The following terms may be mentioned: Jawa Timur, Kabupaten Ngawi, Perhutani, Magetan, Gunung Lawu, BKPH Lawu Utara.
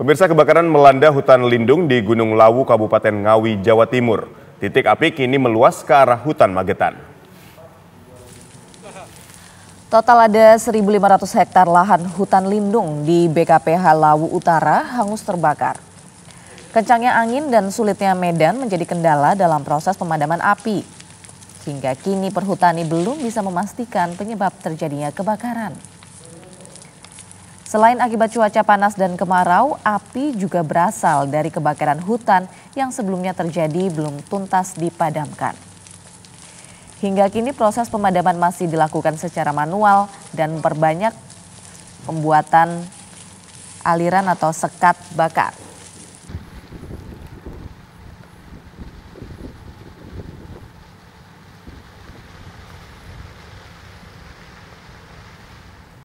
Pemirsa, kebakaran melanda hutan lindung di Gunung Lawu, Kabupaten Ngawi, Jawa Timur. Titik api kini meluas ke arah hutan Magetan. Total ada 1.500 hektar lahan hutan lindung di BKPH Lawu Utara hangus terbakar. Kencangnya angin dan sulitnya medan menjadi kendala dalam proses pemadaman api. Hingga kini Perhutani belum bisa memastikan penyebab terjadinya kebakaran. Selain akibat cuaca panas dan kemarau, api juga berasal dari kebakaran hutan yang sebelumnya terjadi belum tuntas dipadamkan. Hingga kini proses pemadaman masih dilakukan secara manual dan memperbanyak pembuatan aliran atau sekat bakar.